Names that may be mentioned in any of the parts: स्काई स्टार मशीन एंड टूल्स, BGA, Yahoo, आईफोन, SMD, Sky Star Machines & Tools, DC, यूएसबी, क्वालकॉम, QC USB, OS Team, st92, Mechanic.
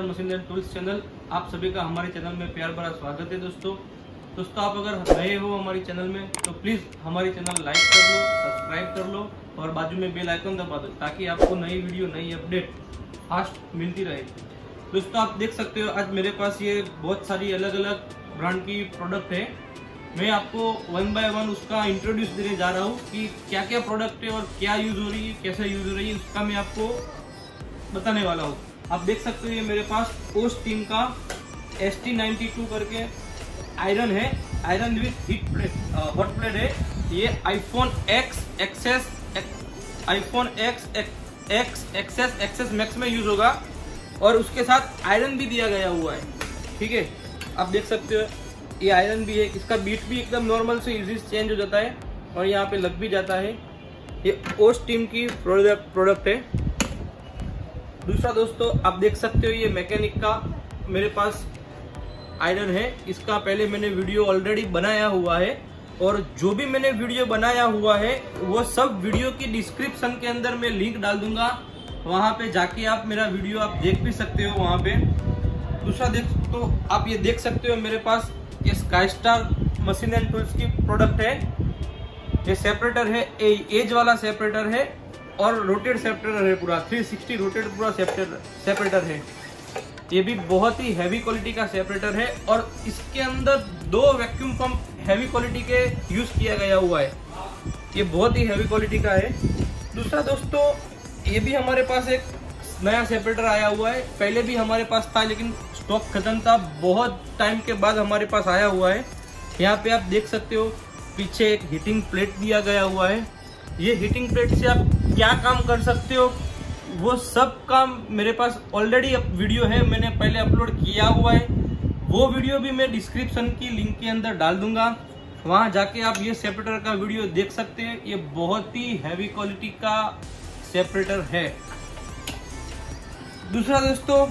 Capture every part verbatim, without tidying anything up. Star machine and tools channel, आप सभी का हमारे चैनल में प्यार भरा स्वागत है। दोस्तों दोस्तों आप अगर नए हो हमारे चैनल में तो प्लीज़ हमारे चैनल लाइक कर लो, सब्सक्राइब कर लो और बाजू में बेल आइकन दबा दो ताकि आपको नई वीडियो नई अपडेट फास्ट मिलती रहे। दोस्तों आप देख सकते हो आज मेरे पास ये बहुत सारी अलग अलग ब्रांड की प्रोडक्ट है। मैं आपको वन बाय वन उसका इंट्रोड्यूस देने जा रहा हूँ कि क्या क्या प्रोडक्ट है और क्या यूज़ हो रही है, कैसे यूज़ हो रही है, उसका मैं आपको बताने वाला हूँ। आप देख सकते हो ये मेरे पास ओस टीम का एस टी नाइन्टी टू करके आयरन है, iron with heat plate hot plate है। ये आईफोन X XS आईफोन X X XS XS max में यूज़ होगा और उसके साथ आयरन भी दिया गया हुआ है। ठीक है, आप देख सकते हो ये आयरन भी है। इसका बीट भी एकदम नॉर्मल से इजी चेंज हो जाता है और यहाँ पे लग भी जाता है। ये ओस टीम की प्रोडक्ट प्रोडक्ट है। दूसरा दोस्तों आप देख सकते हो ये मैकेनिक का मेरे पास आयरन है। इसका पहले मैंने वीडियो ऑलरेडी बनाया हुआ है और जो भी मैंने वीडियो बनाया हुआ है वो सब वीडियो की डिस्क्रिप्शन के अंदर मैं लिंक डाल दूंगा, वहाँ पे जाके आप मेरा वीडियो आप देख भी सकते हो वहाँ पे। दूसरा देख तो आप ये देख सकते हो मेरे पास ये स्काई स्टार मशीन एंड टूल्स की प्रोडक्ट है। ये सेपरेटर है, एज वाला सेपरेटर है और रोटेट सेपरेटर है, पूरा थ्री सिक्सटी रोटेट पूरा सेपरेटर सेपरेटर है। ये भी बहुत ही हैवी क्वालिटी का सेपरेटर है और इसके अंदर दो वैक्यूम पंप हैवी क्वालिटी के यूज़ किया गया हुआ है। ये बहुत ही हैवी क्वालिटी का है। दूसरा दोस्तों ये भी हमारे पास एक नया सेपरेटर आया हुआ है, पहले भी हमारे पास था लेकिन स्टॉक खत्म था, बहुत टाइम के बाद हमारे पास आया हुआ है। यहाँ पे आप देख सकते हो पीछे एक हीटिंग प्लेट दिया गया हुआ है। ये हीटिंग प्लेट से आप क्या काम कर सकते हो वो सब काम मेरे पास ऑलरेडी वीडियो है, मैंने पहले अपलोड किया हुआ है। वो वीडियो भी मैं डिस्क्रिप्शन की लिंक के अंदर डाल दूंगा, वहाँ जाके आप ये सेपरेटर का वीडियो देख सकते हैं। ये बहुत ही हैवी क्वालिटी का सेपरेटर है। दूसरा दोस्तों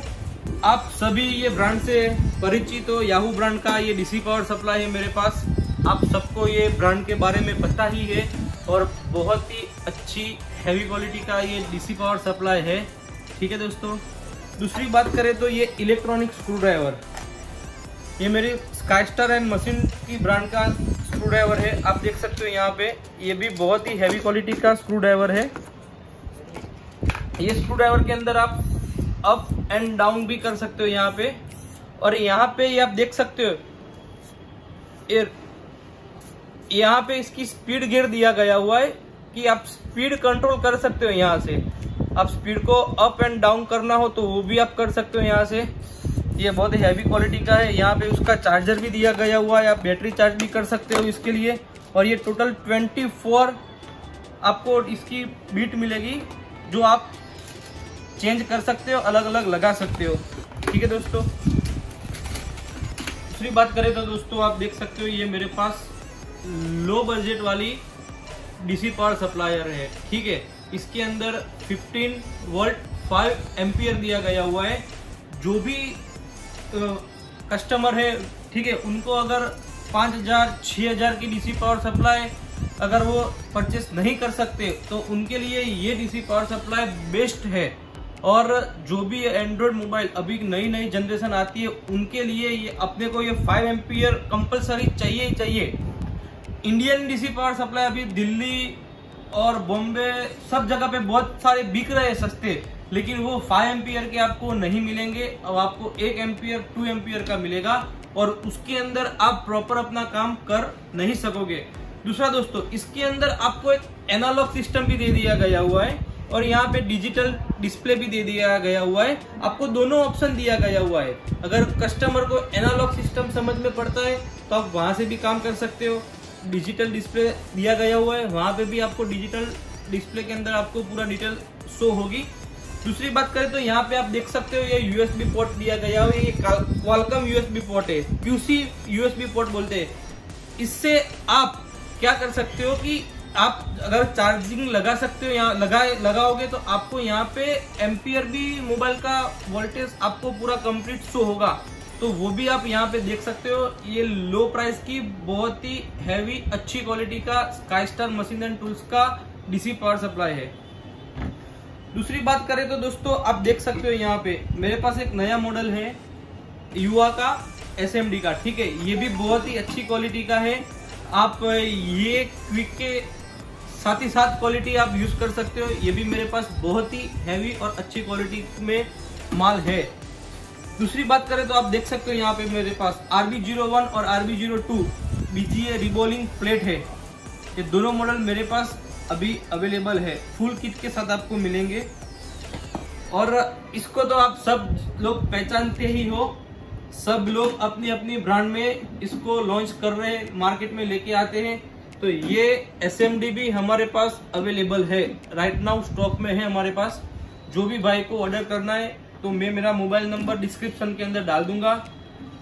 आप सभी ये ब्रांड से परिचित हो, याहू ब्रांड का ये डीसी पावर सप्लाई है मेरे पास। आप सबको ये ब्रांड के बारे में पता ही है और बहुत ही अच्छी हैवी क्वालिटी का ये डीसी पावर सप्लाई है। ठीक है दोस्तों, दूसरी बात करें तो ये इलेक्ट्रॉनिक स्क्रू ड्राइवर, ये मेरे स्काई स्टार एंड मशीन की ब्रांड का स्क्रू ड्राइवर है। आप देख सकते हो यहाँ पे ये भी बहुत ही हैवी क्वालिटी का स्क्रू ड्राइवर है। ये स्क्रू ड्राइवर के अंदर आप अप एंड डाउन भी कर सकते हो यहाँ पे और यहाँ पे ये आप देख सकते हो ये यहाँ पे इसकी स्पीड गियर दिया गया हुआ है कि आप स्पीड कंट्रोल कर सकते हो। यहाँ से आप स्पीड को अप एंड डाउन करना हो तो वो भी आप कर सकते हो यहाँ से। ये बहुत ही हैवी क्वालिटी का है। यहाँ पे उसका चार्जर भी दिया गया हुआ है, आप बैटरी चार्ज भी कर सकते हो इसके लिए। और ये टोटल ट्वेंटी फोर आपको इसकी बीट मिलेगी जो आप चेंज कर सकते हो, अलग अलग लगा सकते हो। ठीक है दोस्तों, दूसरी बात करें तो दोस्तों आप देख सकते हो ये मेरे पास लो बजट वाली डीसी पावर सप्लायर है। ठीक है, इसके अंदर फिफ्टीन वोल्ट फाइव एम्पियर दिया गया हुआ है। जो भी तो कस्टमर है, ठीक है, उनको अगर पाँच हज़ार छह हज़ार की डीसी पावर सप्लाई अगर वो परचेस नहीं कर सकते तो उनके लिए ये डीसी पावर सप्लाई बेस्ट है। और जो भी एंड्रॉयड मोबाइल अभी नई नई जनरेशन आती है उनके लिए ये अपने को ये फाइव एम्पियर कंपलसरी चाहिए ही चाहिए। इंडियन डीसी पावर सप्लाई अभी दिल्ली और बॉम्बे सब जगह पे बहुत सारे बिक रहे हैं सस्ते, लेकिन वो फाइव एम्पियर के आपको नहीं मिलेंगे। अब आपको एक एम्पियर टू एम्पियर का मिलेगा और उसके अंदर आप प्रॉपर अपना काम कर नहीं सकोगे। दूसरा दोस्तों इसके अंदर आपको एक एनालॉग सिस्टम भी दे दिया गया हुआ है और यहाँ पे डिजिटल डिस्प्ले भी दे दिया गया हुआ है। आपको दोनों ऑप्शन दिया गया हुआ है। अगर कस्टमर को एनालॉग सिस्टम समझ में पड़ता है तो आप वहाँ से भी काम कर सकते हो। डिजिटल डिस्प्ले दिया गया हुआ है, वहाँ पे भी आपको डिजिटल डिस्प्ले के अंदर आपको पूरा डिटेल शो होगी। दूसरी बात करें तो यहाँ पे आप देख सकते हो ये यूएसबी पोर्ट दिया गया हुआ है। ये क्वालकॉम यूएसबी पोर्ट है, क्यूसी यूएसबी पोर्ट बोलते हैं। इससे आप क्या कर सकते हो कि आप अगर चार्जिंग लगा सकते हो, यहाँ लगा लगाओगे तो आपको यहाँ पे एम्पियर भी मोबाइल का वोल्टेज आपको पूरा कंप्लीट शो होगा, तो वो भी आप यहाँ पे देख सकते हो। ये लो प्राइस की बहुत ही हैवी अच्छी क्वालिटी का स्काई स्टार मशीन एंड टूल्स का डीसी पावर सप्लाई है। दूसरी बात करें तो दोस्तों आप देख सकते हो यहाँ पे मेरे पास एक नया मॉडल है युवा का एस एम डी का, ठीक है। ये भी बहुत ही अच्छी क्वालिटी का है। आप ये क्विक के साथ ही साथ क्वालिटी आप यूज़ कर सकते हो। ये भी मेरे पास बहुत ही हैवी और अच्छी क्वालिटी में माल है। दूसरी बात करें तो आप देख सकते हो यहाँ पे मेरे पास आर बी ज़ीरो वन और R B zero two B G A reballing plate है। ये दोनों मॉडल मेरे पास अभी अवेलेबल है, फुल किट के साथ आपको मिलेंगे। और इसको तो आप सब लोग पहचानते ही हो, सब लोग अपनी अपनी ब्रांड में इसको लॉन्च कर रहे हैं, मार्केट में लेके आते हैं। तो ये एस एम डी भी हमारे पास अवेलेबल है, राइट नाउ स्टॉक में है हमारे पास। जो भी भाई को ऑर्डर करना है तो मैं मेरा मोबाइल नंबर डिस्क्रिप्शन के अंदर डाल दूंगा,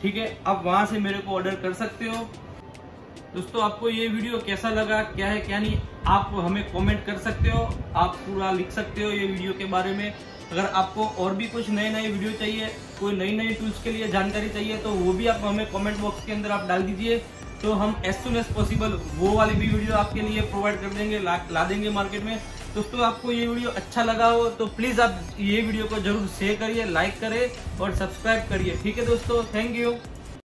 ठीक है, आप वहां से मेरे को ऑर्डर कर सकते हो। दोस्तों आपको ये वीडियो कैसा लगा, क्या है क्या नहीं, आप हमें कमेंट कर सकते हो, आप पूरा लिख सकते हो ये वीडियो के बारे में। अगर आपको और भी कुछ नए नए वीडियो चाहिए, कोई नई नई टूल्स के लिए जानकारी चाहिए, तो वो भी आप हमें कमेंट बॉक्स के अंदर आप डाल दीजिए, तो हम एज सुन एज पॉसिबल वो वाली भी वीडियो आपके लिए प्रोवाइड कर देंगे, ला, ला देंगे मार्केट में। दोस्तों आपको ये वीडियो अच्छा लगा हो तो प्लीज़ आप ये वीडियो को जरूर शेयर करिए, लाइक करें और सब्सक्राइब करिए, ठीक है दोस्तों। Thank you.